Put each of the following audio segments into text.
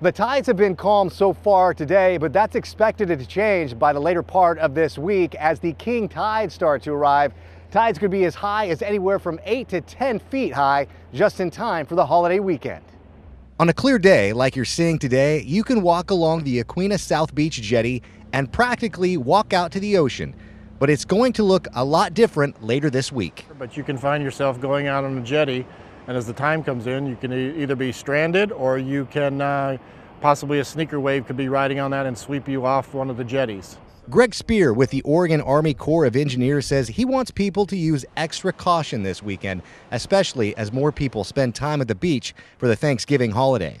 The tides have been calm so far today, but that's expected to change by the later part of this week as the king tides start to arrive. Tides could be as high as anywhere from 8 to 10 feet high just in time for the holiday weekend. On a clear day like you're seeing today, you can walk along the Aquinas South Beach jetty and practically walk out to the ocean. But it's going to look a lot different later this week. But you can find yourself going out on the jetty, and as the time comes in, you can either be stranded or you can possibly a sneaker wave could be riding on that and sweep you off one of the jetties. Greg Speer with the Oregon Army Corps of Engineers says he wants people to use extra caution this weekend, especially as more people spend time at the beach for the Thanksgiving holiday.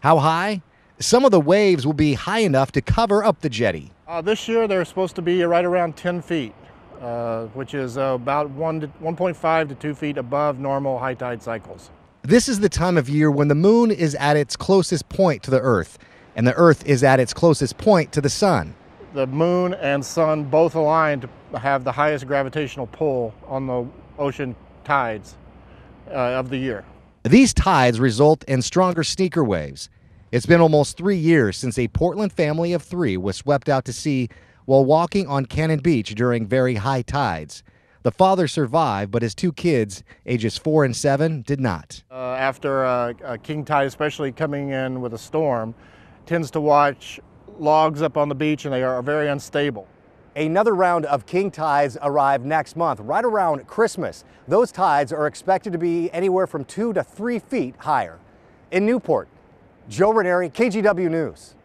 How high? Some of the waves will be high enough to cover up the jetty. This year they're supposed to be right around 10 feet. Which is about 1.5 to 2 feet above normal high tide cycles. This is the time of year when the moon is at its closest point to the Earth, and the Earth is at its closest point to the sun. The moon and sun both align to have the highest gravitational pull on the ocean tides of the year. These tides result in stronger sneaker waves. It's been almost 3 years since a Portland family of 3 was swept out to sea while walking on Cannon Beach during very high tides. The father survived, but his 2 kids, ages 4 and 7, did not. After a king tide, especially coming in with a storm, tends to watch logs up on the beach, and they are very unstable. Another round of king tides arrive next month, right around Christmas. Those tides are expected to be anywhere from 2 to 3 feet higher. In Newport, Joe Ranieri, KGW News.